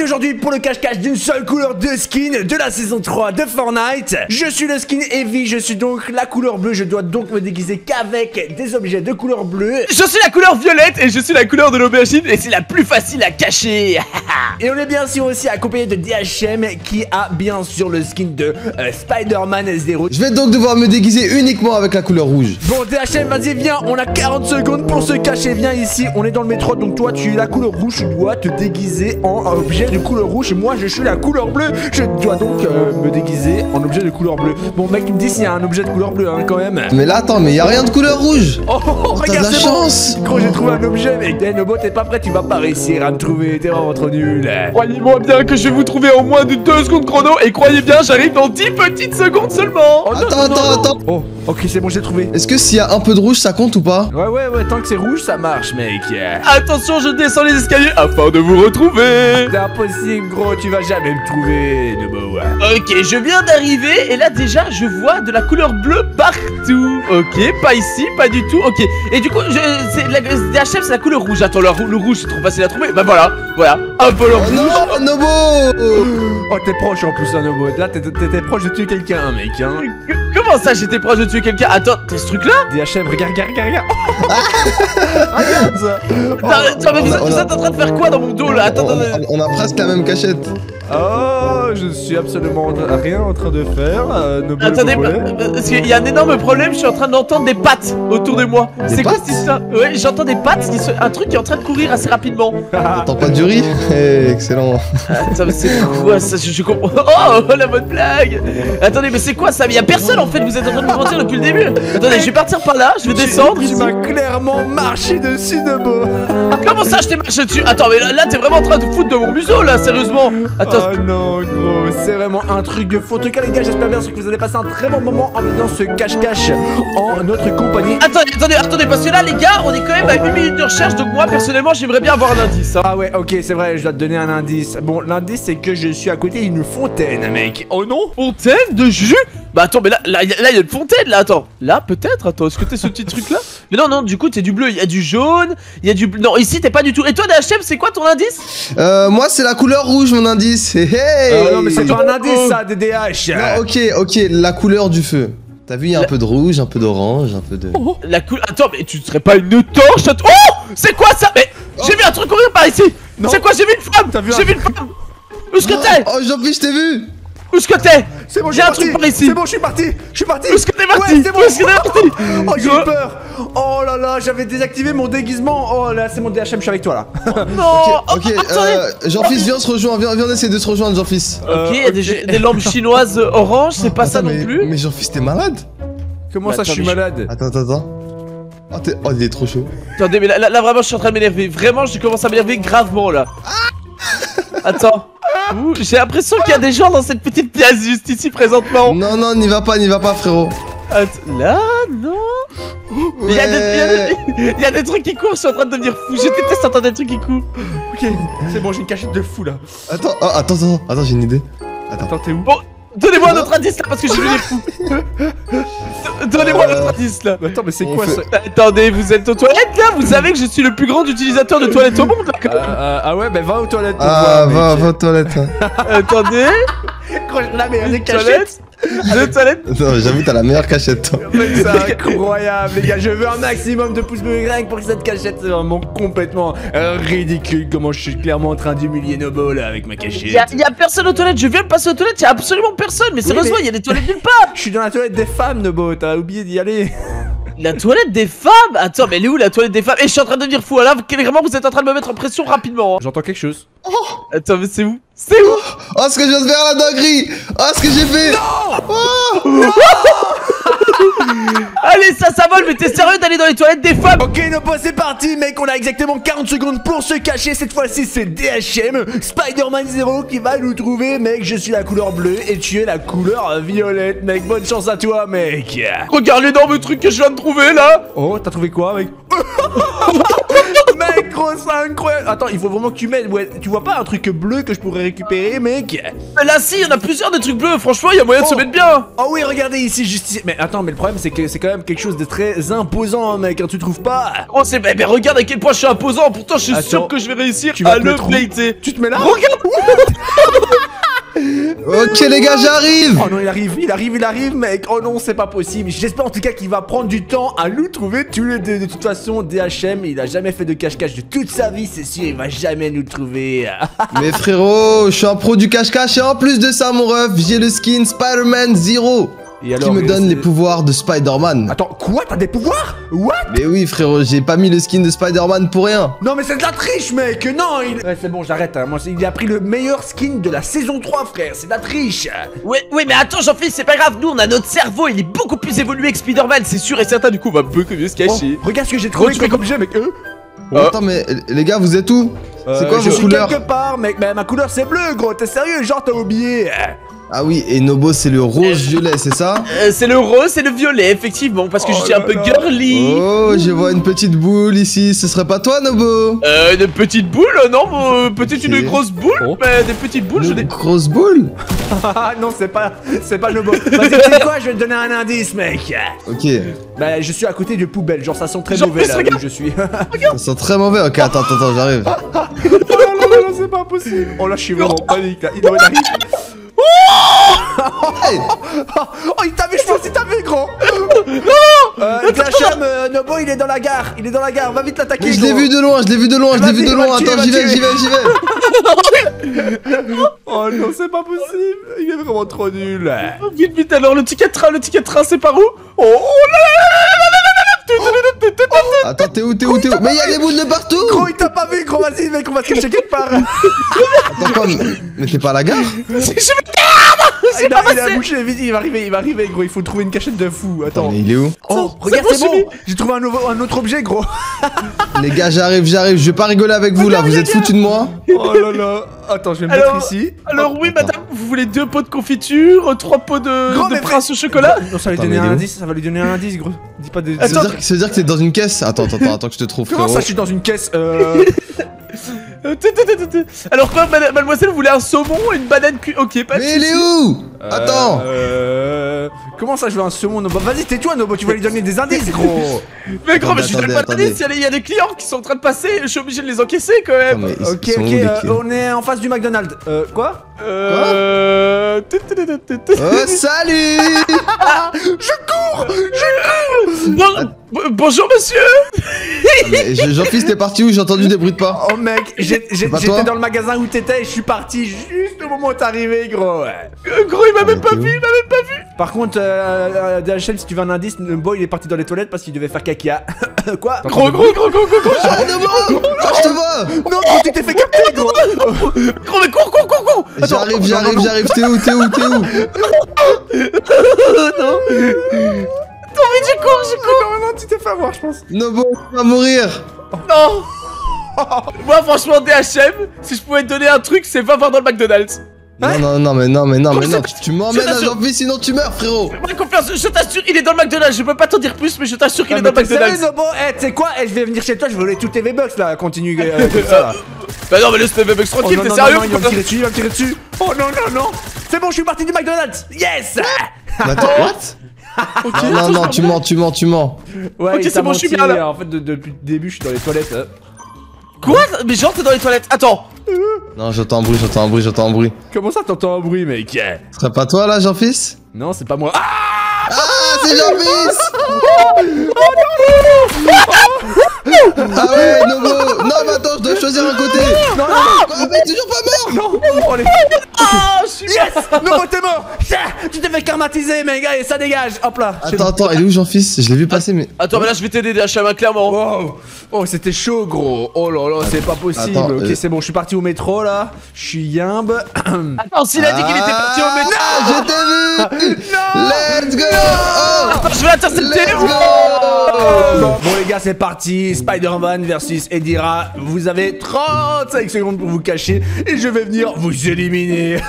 parti aujourd'hui pour le cache-cache d'une seule couleur de skin de la saison 3 de Fortnite. Je suis le skin Heavy, je suis donc la couleur bleue. Je dois donc me déguiser qu'avec des objets de couleur bleue. Je suis la couleur violette et je suis la couleur de l'aubergine et c'est la plus facile à cacher. Et on est bien sûr aussi accompagné de DHM qui a bien sûr le skin de Spider-Man Zero. Je vais donc devoir me déguiser uniquement avec la couleur rouge. Bon DHM, vas-y viens, on a 40 secondes pour se cacher, viens ici, on est dans le métro. Donc toi tu es la couleur rouge, tu dois te déguiser en objet de couleur rouge. Et moi je suis la couleur bleue, je dois donc me déguiser en objet de couleur bleue. Bon mec, tu me dis s'il y a un objet de couleur bleue hein, quand même. Mais là attends, mais y a rien de couleur rouge. Oh regarde, c'est bon. Gros j'ai trouvé un objet mec. Eh Nobo, t'es pas prêt, tu vas pas réussir à me trouver, t'es vraiment trop nul. Croyez-moi bien que je vais vous trouver en moins de 2 secondes chrono. Et croyez bien, j'arrive dans 10 petites secondes seulement. Oh, non, attends. Oh ok, c'est bon, j'ai trouvé. Est-ce que s'il y a un peu de rouge ça compte ou pas? Ouais, tant que c'est rouge ça marche mec. Attention, je descends les escaliers afin de vous retrouver. C'est impossible gros, tu vas jamais me trouver Nobo. Ok, je viens d'arriver et là déjà je vois de la couleur bleue partout. Ok, pas ici, pas du tout. Ok, et du coup DHM c'est la couleur rouge. Attends, le rouge c'est trop facile à trouver. Bah voilà, un peu le rouge. Non, Nobo. Oh t'es proche en plus hein, Nobo. Là t'étais proche de tuer quelqu'un mec hein. Comment ça j'étais proche de tuer quelqu'un? Attends, t'as ce truc là? DHM, regarde. Regarde ça. Vous êtes en train de faire quoi dans mon dos là? Attends, on a presque la même cachette. Oh, je suis absolument rien en train de faire. Attendez, parce qu'il y a un énorme problème, je suis en train d'entendre des pattes autour de moi. C'est quoi cette histoire? Ouais, j'entends des pattes, un truc qui est en train de courir assez rapidement. T'entends pas du riz? Excellent. Attends, mais c'est quoi ça? Je comprends. Oh, la bonne blague. Attendez, mais c'est quoi ça? Mais y'a personne en fait, vous êtes en train de me mentir depuis le début. Attendez, je vais partir par là, je vais descendre. Tu m'as clairement marché dessus, Nobo. Comment ça, je t'ai marché dessus? Attends, mais là, t'es vraiment en train de foutre de mon museau là, sérieusement. Attends. Oh non gros, c'est vraiment un truc de fou. En tout cas les gars, j'espère bien que vous allez passer un très bon moment en faisant ce cache-cache en notre compagnie. Attendez, parce que là les gars, on est quand même à 8 minutes de recherche. Donc moi personnellement j'aimerais bien avoir un indice hein. Ah ouais ok, c'est vrai, je dois te donner un indice. Bon l'indice c'est que je suis à côté d'une fontaine mec. Oh non, fontaine de jus? Bah attends, mais là y a une fontaine là, attends. Là peut-être, attends, est-ce que t'es ce petit truc là? Mais non, du coup t'es du bleu, il y a du jaune, il y a du... Non ici t'es pas du tout. Et toi DHM, c'est quoi ton indice? Moi c'est la couleur rouge mon indice. Non mais c'est pas un indice ça, DDH. Non, ok, la couleur du feu. T'as vu, il y a un peu de rouge, un peu d'orange, un peu de... La couleur... Attends, mais tu serais pas une torche? Oh, c'est quoi ça? Mais j'ai vu un truc courir par ici. C'est quoi? J'ai vu une femme. J'ai vu une femme. Où est-ce que t'es? Oh Jeanfils, je t'ai vu. Où est-ce que t'es? C'est bon, j'ai un truc par ici. C'est bon, je suis parti. Où est-ce que t'es parti? Où est-ce que t'es parti? Oh, j'ai peur. Oh là là, j'avais désactivé mon déguisement. Oh là, c'est mon DHM, je suis avec toi là. Non. Jeanfils, viens, on se rejoint. Viens, on essaie de se rejoindre, Jeanfils. Ok, il y a des lampes chinoises orange, c'est pas ça non plus. Mais Jeanfils, t'es malade? Comment ça, je suis malade? Attends. Oh, il est trop chaud. Attendez, mais là vraiment, je suis en train de m'énerver. Vraiment, je commence à m'énerver gravement là. Attends. J'ai l'impression qu'il y a des gens dans cette petite pièce juste ici présentement. Non, n'y va pas frérot. Là, non. Il y a des trucs qui courent, je suis en train de devenir fou. Je déteste entendre des trucs qui courent. Ok, c'est bon, j'ai une cachette de fou là. Attends, j'ai une idée. Attends, t'es où? Bon, donnez-moi notre indice là parce que je suis devenu fou. Donnez-moi notre indice là. Attends, mais c'est quoi ça? Attendez, vous êtes aux toilettes là? Vous savez que je suis le plus grand utilisateur de toilettes au monde là quand même. Ah ouais, bah va aux toilettes. Va aux toilettes. Attendez. La meilleure cachette. Deux toilettes. J'avoue, t'as la meilleure cachette toi. C'est incroyable les gars, je veux un maximum de pouces bleus pour que cette cachette c'est vraiment complètement ridicule. Comment je suis clairement en train d'humilier Nobo là avec ma cachette. Y'a personne aux toilettes, je viens de passer aux toilettes, y'a absolument personne. Mais sérieusement, y'a des toilettes nulle part. Je suis dans la toilette des femmes Nobo, t'as oublié d'y aller. La toilette des femmes? Attends, mais elle est où la toilette des femmes? Et je suis en train de devenir fou là, clairement vous êtes en train de me mettre en pression rapidement hein. J'entends quelque chose. Attends, mais c'est où? C'est où? Oh, ce que je viens de faire la dinguerie! Oh, ce que j'ai fait! Non! Oh non. Allez, ça vole, mais t'es sérieux d'aller dans les toilettes des femmes? Ok, Nobo, c'est parti, mec, on a exactement 40 secondes pour se cacher. Cette fois-ci, c'est DHM, Spider-Man Zero qui va nous trouver, mec. Je suis la couleur bleue et tu es la couleur violette, mec. Bonne chance à toi, mec. Regarde l'énorme truc que je viens de trouver là. Oh, t'as trouvé quoi, mec? Mec, gros, trouve ça incroyable. Attends, il faut vraiment que tu m'aides. Ouais, tu vois pas un truc bleu que je pourrais récupérer, mec? Là, si, il y en a plusieurs des trucs bleus. Franchement, il y a moyen de se mettre bien. Oh oui, regardez ici, juste ici. Mais attends, mais le problème, c'est que c'est quand même quelque chose de très imposant, mec. Hein, tu trouves pas? Oh, c'est. Mais regarde à quel point je suis imposant. Pourtant, je suis sûr que je vais réussir à le plater. Tu te mets là? Regarde. Ok les gars, j'arrive. Oh non, il arrive mec. Oh non, c'est pas possible. J'espère en tout cas qu'il va prendre du temps à nous trouver tous les deux. De toute façon, DHM, il a jamais fait de cache-cache de toute sa vie, c'est sûr, il va jamais nous trouver. Mais frérot, je suis un pro du cache-cache et en plus de ça mon ref, j'ai le skin Spider-Man Zero. Et alors, qui me donne les pouvoirs de Spider-Man. Attends, quoi? T'as des pouvoirs? What? Mais oui frérot, j'ai pas mis le skin de Spider-Man pour rien. Non mais c'est de la triche mec. Non il... Ouais c'est bon, j'arrête hein. Moi, il a pris le meilleur skin de la saison 3 frère. C'est de la triche. Ouais, ouais mais attends Jeanfils, c'est pas grave. Nous on a notre cerveau, il est beaucoup plus évolué que Spider-Man. C'est sûr et certain, du coup on va beaucoup mieux se cacher. Oh, regarde ce que j'ai trouvé comme objet mec. Attends mais les gars vous êtes où? C'est quoi votre couleur? Je suis quelque part mec, mais ma couleur c'est bleu gros. T'es sérieux? Genre t'as oublié? Ah oui, et Nobo c'est le rose-violet, c'est ça? C'est le rose et le violet, effectivement, parce que je suis un peu girly. Oh, je vois une petite boule ici, ce serait pas toi, Nobo? Une petite boule? Non, peut-être une grosse boule, mais des petites boules, une grosse boule? Non, c'est pas Nobo. Vas-y, tu sais quoi, je vais te donner un indice, mec. Ok. Bah, je suis à côté de poubelle, genre ça sent très mauvais là où je suis. Ça sent très mauvais, ok, attends, j'arrive. Non, c'est pas possible. Oh là, je suis vraiment en panique, là. Il arrive. Oh il t'a vu, je pense qu'il t'a vu gros. Non DHM, Nobo il est dans la gare. Va vite l'attaquer. Je l'ai vu de loin, attends, j'y vais. Oh non c'est pas possible. Il est vraiment trop nul. Vite alors le ticket train, c'est par où? Oh là. Attends t'es où? Mais il y a des boules de partout. Gros il t'a pas vu gros, vas-y mec on va se cacher quelque part. Attends quoi? Mais t'es pas à la gare? Il a bouché, vite, il va arriver gros, il faut trouver une cachette de fou. Attends, mais il est où? Oh regarde c'est bon, j'ai trouvé un autre objet gros. Les gars j'arrive, je vais pas rigoler avec vous là, vous êtes foutus de moi. Oh là là, attends je vais me mettre ici. Alors oui madame, vous voulez 2 pots de confiture, 3 pots de prince au chocolat? Non ça va lui donner un indice, gros. Dis pas des... Ça veut dire que t'es dans une caisse? Attends que je te trouve. Comment ça je suis dans une caisse? Alors quoi, mademoiselle, vous voulez un saumon et une banane cuite? Ok, pas de soucis. Mais il est où? Attends. Comment ça, je veux un saumon, Nobo? Vas-y, tais-toi, Nobo, tu vas lui donner des indices, gros. Mais gros, mais je lui donne pas d'indices, il y a des clients qui sont en train de passer, je suis obligé de les encaisser quand même. Ok, on est en face du McDonald's. Quoi? Oh, salut! Je cours! Bonjour monsieur. Jeanfils, t'es parti où? J'ai entendu des bruits de pas. Oh mec, j'étais dans le magasin où t'étais et je suis parti juste au moment où t'es arrivé gros. Gros il m'a même pas vu, Par contre, DHL si tu veux un indice, le boy il est parti dans les toilettes parce qu'il devait faire caca. Quoi? Gros je te vois. Non gros tu t'es fait capter gros. Gros mais cours. J'arrive, t'es où? Non. T'as envie du coup, Non, tu t'es fait avoir, je pense. Nobo, tu vas mourir. Non. Moi, franchement, DHM, si je pouvais te donner un truc, c'est va voir dans le McDonald's. Hein? Non, tu m'emmènes à Jeanfils, sinon tu meurs, frérot. Fais-moi confiance, je t'assure, il est dans le McDonald's. Je peux pas t'en dire plus, mais je t'assure qu'il est dans le McDonald's. Salut, Nobo, tu sais quoi? Je vais venir chez toi, je vais voler tous tes V-Bucks là, continue. Bah non, mais laisse tes V-Bucks tranquille, t'es sérieux? Il va me tirer dessus, Oh non. C'est bon, je suis parti du McDonald's. Yes. Attends, what? Okay, non, tu mens. Ouais, ok, c'est bon, je suis bien là. En fait, depuis le début, je suis dans les toilettes. Quoi? Mais genre, t'es dans les toilettes. Attends. Non, j'entends un bruit. Comment ça, t'entends un bruit, mec? Ce serait pas toi là, Jeanfils? Non, c'est pas moi. Ah, c'est Jeanfils! Oh non! Ah ouais, Nobo! Non, mais attends, je dois choisir un côté! Non, mais t'es toujours pas mort! Non, on est... Oh, je suis... Yes! Nobo, t'es mort! Tu t'es fait karmatiser, mec, allez, ça dégage! Hop là! Attends, il est où, Jeanfils? Je l'ai vu passer, mais... Attends, mais là, je vais t'aider, DHM, clairement! Wow. Oh, c'était chaud, gros! Oh là là, c'est pas possible! Attends, ok, c'est bon, je suis parti au métro, là. Je suis yimbe. Attends, s'il a dit qu'il était parti au métro... Non, je t'ai vu! Non! Let's go! Attends, je vais intercepter! Let's go! Bon les gars, c'est parti, Spider-Man versus Edira. Vous avez 35 secondes pour vous cacher et je vais venir vous éliminer.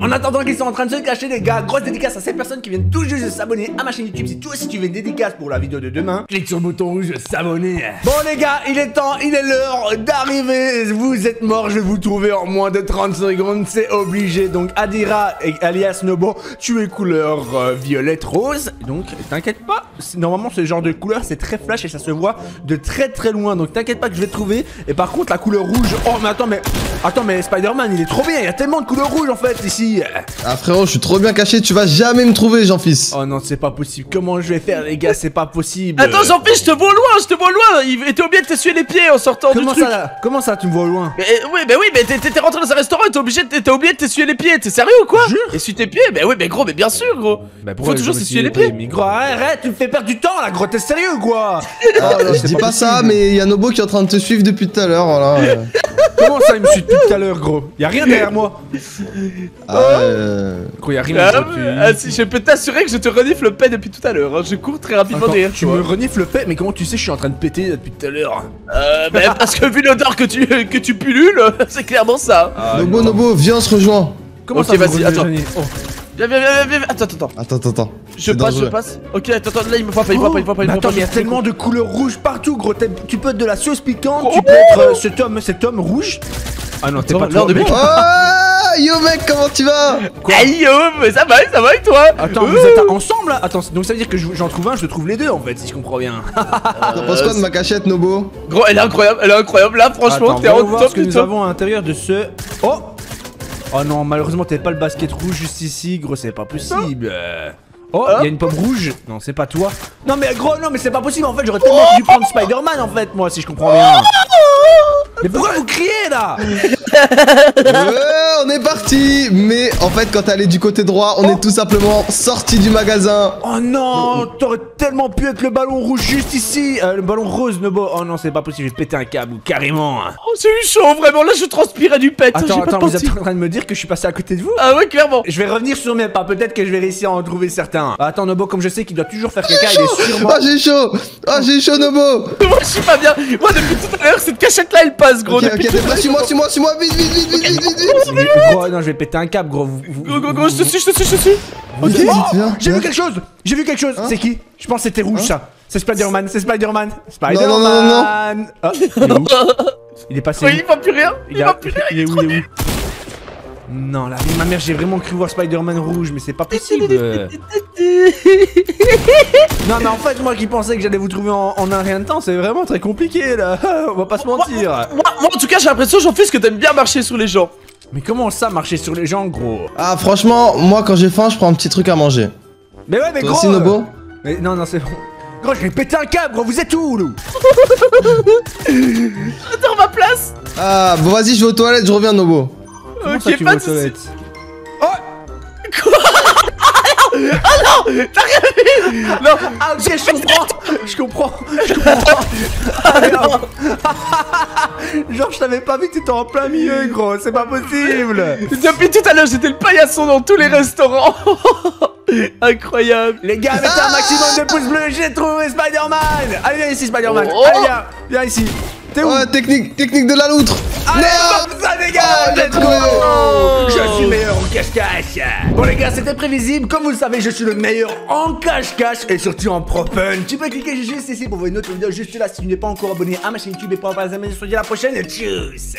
En attendant qu'ils sont en train de se cacher les gars, grosse dédicace à ces personnes qui viennent tout juste de s'abonner à ma chaîne YouTube. Si toi aussi tu veux une dédicace pour la vidéo de demain, clique sur le bouton rouge s'abonner. Bon les gars, il est temps, il est l'heure d'arriver. Vous êtes morts, je vais vous trouver en moins de 30 secondes, c'est obligé. Donc Edira et alias Nobo, tu es couleur violette rose. Donc t'inquiète pas, normalement ce genre de couleur c'est très flash et ça se voit de très très loin. Donc t'inquiète pas que je vais te trouver. Et par contre la couleur rouge, oh mais attends, mais Spider-Man il est trop bien, il y a tellement de couleurs rouges en fait ici. Ah frérot, je suis trop bien caché, tu vas jamais me trouver Jeanfils. Oh non, c'est pas possible, comment je vais faire les gars, c'est pas possible. Attends Jeanfils, je te vois loin, il était obligé de t'essuyer les pieds en sortant du truc. Comment ça tu me vois loin? Oui mais t'étais rentré dans un restaurant et t'as oublié de t'essuyer les pieds, t'es sérieux ou quoi? Essuie tes pieds? Bah oui mais gros, mais bien sûr gros. Faut toujours s'essuyer les pieds. Mais gros arrête, tu me fais perdre du temps là gros, t'es sérieux quoi? Je dis pas ça mais y'a Nobo qui est en train de te suivre depuis tout à l'heure voilà. Comment ça il me suit depuis tout à l'heure gros? Y'a rien derrière moi. Gros y'a rien si je peux t'assurer que je te renifle le paix depuis tout à l'heure hein. Je cours très rapidement derrière. Tu me renifles le paix? Mais comment tu sais je suis en train de péter depuis tout à l'heure? Bah parce que vu l'odeur que tu pullules, c'est clairement ça. Nobo viens on se rejoint. Comment ça vas-y attends. Viens. Attends. Je passe. Ok, attends, là il me frappe, il me frappe. Attends, il y a tellement de couleurs rouges partout, gros. Tu peux être de la sauce piquante, tu peux être cet homme rouge. Ah non, t'es pas l'heure de mec. Yo mec, comment tu vas? Hey yo, mais ça va et toi? Attends, vous êtes ensemble là? Attends, donc ça veut dire que j'en trouve un, je trouve les deux en fait, si je comprends bien. T'en penses quoi de ma cachette, Nobo? Gros, elle est incroyable, là franchement, t'es en top que nous avons à l'intérieur de ce... Oh non, malheureusement t'avais pas le basket rouge juste ici, gros, c'est pas possible. Oh, il y a une pomme rouge. Non, c'est pas toi. Non mais gros, non mais c'est pas possible en fait, j'aurais tellement dû prendre Spider-Man en fait, moi si je comprends bien. Mais pourquoi vous criez là? On est parti. Mais en fait quand t'allais du côté droit, on est tout simplement sorti du magasin. Oh non, t'aurais tellement pu être le ballon rouge juste ici, le ballon rose Nobo. Oh non c'est pas possible, je vais péter un câble carrément. Oh c'est chaud vraiment, là je transpirais du pet. Attends, vous êtes en train de me dire que je suis passé à côté de vous? Ah ouais clairement. Je vais revenir sur mes pas, peut-être que je vais réussir à en trouver certains. Attends Nobo, comme je sais qu'il doit toujours faire caca, il est sur moi. Ah j'ai chaud, Nobo. Moi je suis pas bien, moi depuis tout à l'heure cette cachette là elle passe gros. Suis-moi, vite. Gros, non, je vais péter un câble, gros. Gros, je te suis. J'ai vu quelque chose, C'est qui? Je pense que c'était rouge, ça. C'est Spider-Man, Spider-Man. Non. Il est passé. Il va plus rien. Il est où? Non, la vie de ma mère, j'ai vraiment cru voir Spider-Man rouge, mais c'est pas possible. Non, mais en fait, moi qui pensais que j'allais vous trouver en un rien de temps, c'est vraiment très compliqué là. On va pas se mentir. Moi en tout cas, j'ai l'impression, Jeanfils, que t'aimes bien marcher sur les gens. Mais comment ça, marcher sur les gens, gros? Ah, franchement, moi quand j'ai faim, je prends un petit truc à manger. Mais ouais, mais toi gros. Aussi, Nobo? Mais non, c'est bon. Gros, je vais péter un câble, gros, vous êtes où, loup? Attends, ma place. Ah, bon, vas-y, je vais aux toilettes, je reviens, Nobo. Comment ça, tu vas aux toilettes? Oh! Quoi? Ah non! T'as rien vu? Non! Ah ok, je comprends! Ah non! Genre, je t'avais pas vu, t'étais en plein milieu, gros, c'est pas possible! Depuis tout à l'heure, j'étais le paillasson dans tous les restaurants! Incroyable! Les gars, mettez un maximum de pouces bleus, j'ai trouvé Spider-Man! Allez, viens ici, Spider-Man! Allez, viens ici! T'es où? Technique de la loutre! Allez, comme ça, les gars! Je suis meilleur en cache-cache. Bon les gars, c'était prévisible. Comme vous le savez, je suis le meilleur en cache-cache et surtout en propane. Tu peux cliquer juste ici pour voir une autre vidéo juste là si tu n'es pas encore abonné à ma chaîne YouTube et pour pas les amis, je te dis à la prochaine. Tchuss.